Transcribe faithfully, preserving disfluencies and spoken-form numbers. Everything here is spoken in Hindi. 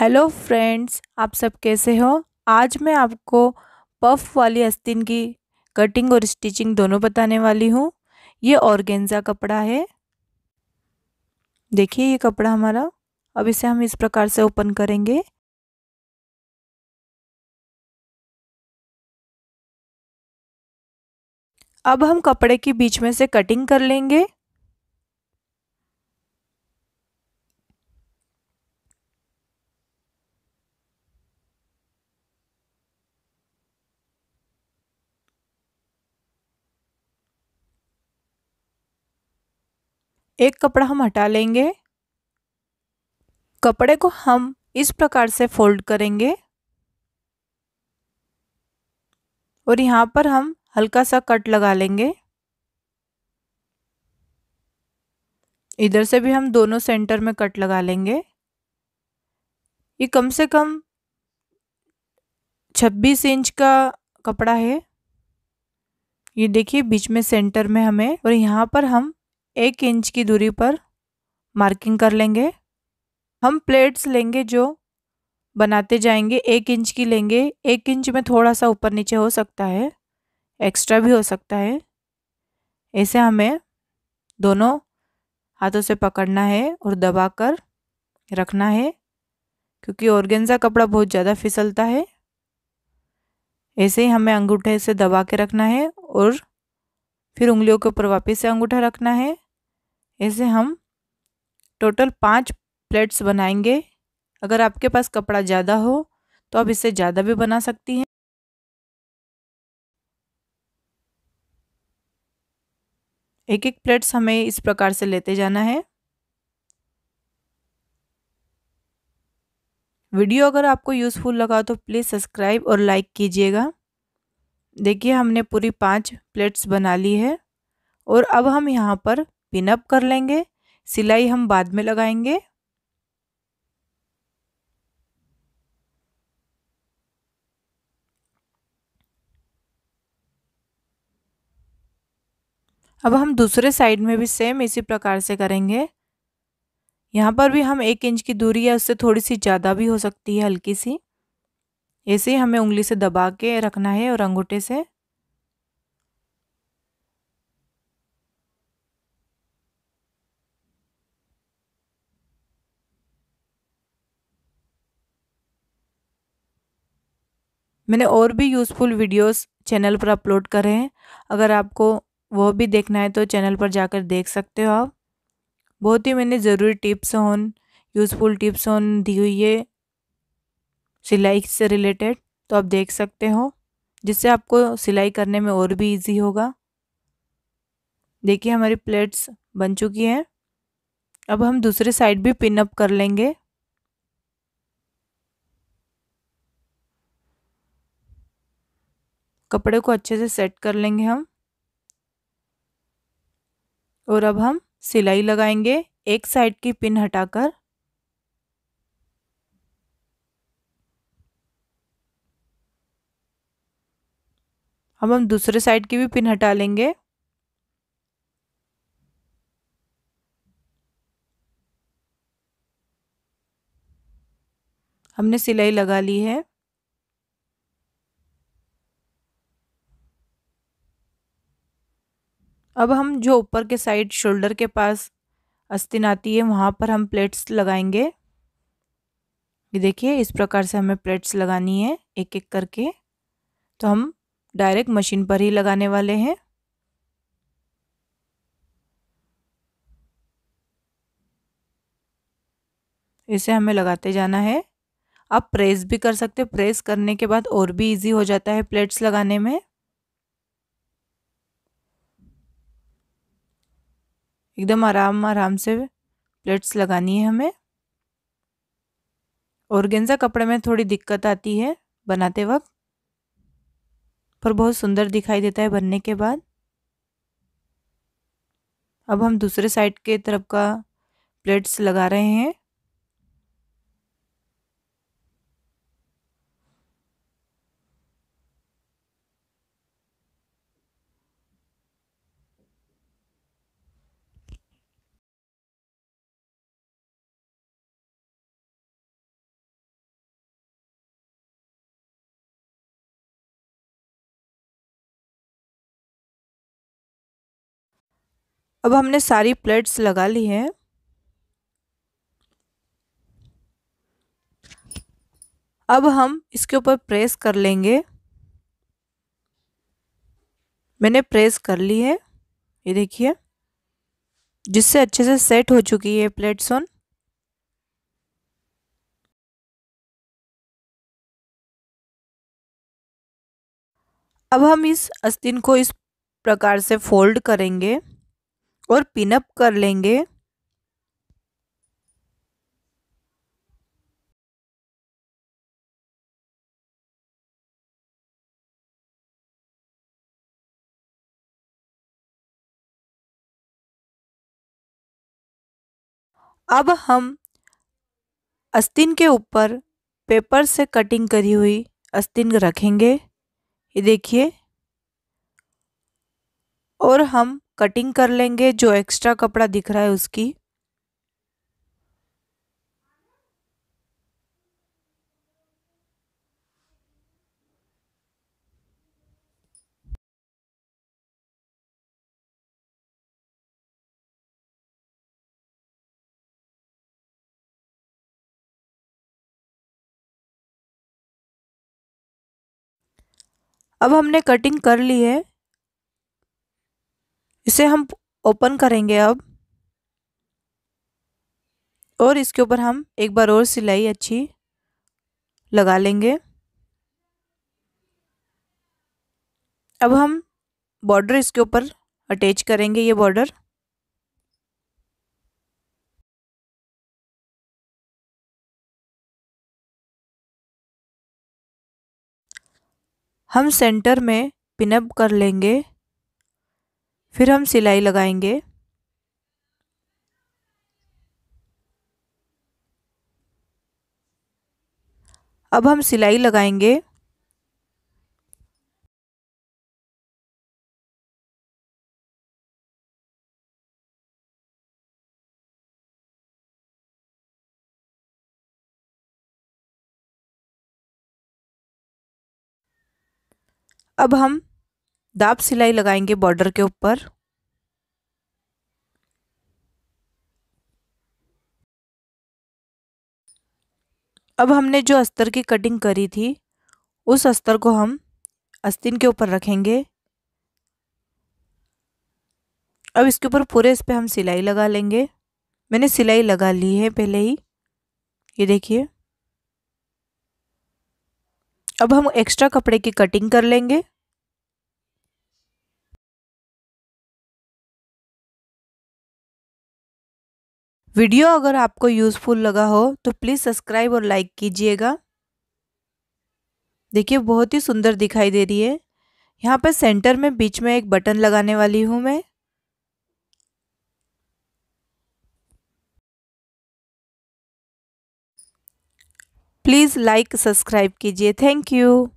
हेलो फ्रेंड्स, आप सब कैसे हो। आज मैं आपको पफ वाली आस्तीन की कटिंग और स्टिचिंग दोनों बताने वाली हूँ। ये ऑर्गेन्जा कपड़ा है। देखिए ये कपड़ा हमारा, अब इसे हम इस प्रकार से ओपन करेंगे। अब हम कपड़े के बीच में से कटिंग कर लेंगे। एक कपड़ा हम हटा लेंगे। कपड़े को हम इस प्रकार से फोल्ड करेंगे और यहाँ पर हम हल्का सा कट लगा लेंगे। इधर से भी हम दोनों सेंटर में कट लगा लेंगे। ये कम से कम छब्बीस इंच का कपड़ा है। ये देखिए बीच में सेंटर में हमें, और यहाँ पर हम एक इंच की दूरी पर मार्किंग कर लेंगे। हम प्लेट्स लेंगे जो बनाते जाएंगे, एक इंच की लेंगे। एक इंच में थोड़ा सा ऊपर नीचे हो सकता है, एक्स्ट्रा भी हो सकता है। ऐसे हमें दोनों हाथों से पकड़ना है और दबाकर रखना है, क्योंकि ऑर्गेन्जा कपड़ा बहुत ज़्यादा फिसलता है। ऐसे ही हमें अंगूठे से दबा के रखना है और फिर उंगलियों के ऊपर वापस से अंगूठा रखना है। ऐसे हम टोटल पाँच प्लेट्स बनाएंगे। अगर आपके पास कपड़ा ज़्यादा हो तो आप इससे ज़्यादा भी बना सकती हैं। एक एक प्लेट्स हमें इस प्रकार से लेते जाना है। वीडियो अगर आपको यूज़फुल लगा तो प्लीज़ सब्सक्राइब और लाइक कीजिएगा। देखिए हमने पूरी पाँच प्लेट्स बना ली है और अब हम यहाँ पर पिन अप कर लेंगे। सिलाई हम बाद में लगाएंगे। अब हम दूसरे साइड में भी सेम इसी प्रकार से करेंगे। यहाँ पर भी हम एक इंच की दूरी या उससे थोड़ी सी ज़्यादा भी हो सकती है, हल्की सी। ऐसे ही हमें उंगली से दबा के रखना है और अंगूठे से। मैंने और भी यूज़फुल वीडियोस चैनल पर अपलोड करे हैं, अगर आपको वो भी देखना है तो चैनल पर जाकर देख सकते हो आप। बहुत ही मैंने ज़रूरी tips on useful tips on दी हुई है सिलाई से रिलेटेड, तो आप देख सकते हो, जिससे आपको सिलाई करने में और भी इजी होगा। देखिए हमारी प्लेट्स बन चुकी हैं। अब हम दूसरे साइड भी पिन अप कर लेंगे। कपड़े को अच्छे से सेट कर लेंगे हम और अब हम सिलाई लगाएंगे। एक साइड की पिन हटाकर अब हम दूसरे साइड की भी पिन हटा लेंगे। हमने सिलाई लगा ली है। अब हम जो ऊपर के साइड शोल्डर के पास आस्तीन आती है वहाँ पर हम प्लेट्स लगाएंगे। ये देखिए इस प्रकार से हमें प्लेट्स लगानी है एक एक करके, तो हम डायरेक्ट मशीन पर ही लगाने वाले हैं। इसे हमें लगाते जाना है। आप प्रेस भी कर सकते हैं, प्रेस करने के बाद और भी इजी हो जाता है प्लेट्स लगाने में। एकदम आराम आराम से प्लेट्स लगानी है हमें। ऑर्गेन्जा कपड़े में थोड़ी दिक्कत आती है बनाते वक्त, पर बहुत सुंदर दिखाई देता है बनने के बाद। अब हम दूसरे साइड के तरफ का प्लेट्स लगा रहे हैं। अब हमने सारी प्लेट्स लगा ली हैं। अब हम इसके ऊपर प्रेस कर लेंगे। मैंने प्रेस कर ली है, ये देखिए, जिससे अच्छे से सेट हो चुकी है प्लेट्स ऑन। अब हम इस आस्तीन को इस प्रकार से फोल्ड करेंगे और पिनअप कर लेंगे। अब हम आस्तीन के ऊपर पेपर से कटिंग करी हुई आस्तीन रखेंगे, ये देखिए, और हम कटिंग कर लेंगे जो एक्स्ट्रा कपड़ा दिख रहा है उसकी। अब हमने कटिंग कर ली है, इसे हम ओपन करेंगे अब, और इसके ऊपर हम एक बार और सिलाई अच्छी लगा लेंगे। अब हम बॉर्डर इसके ऊपर अटैच करेंगे, ये बॉर्डर। हम सेंटर में पिनअप कर लेंगे, फिर हम सिलाई लगाएंगे। अब हम सिलाई लगाएंगे। अब हम दाब सिलाई लगाएंगे बॉर्डर के ऊपर। अब हमने जो अस्तर की कटिंग करी थी उस अस्तर को हम आस्तीन के ऊपर रखेंगे। अब इसके ऊपर पूरे इस पे हम सिलाई लगा लेंगे। मैंने सिलाई लगा ली है पहले ही, ये देखिए। अब हम एक्स्ट्रा कपड़े की कटिंग कर लेंगे। वीडियो अगर आपको यूज़फुल लगा हो तो प्लीज़ सब्सक्राइब और लाइक कीजिएगा। देखिए बहुत ही सुंदर दिखाई दे रही है। यहाँ पर सेंटर में बीच में एक बटन लगाने वाली हूँ मैं। प्लीज़ लाइक सब्सक्राइब कीजिए। Thank you.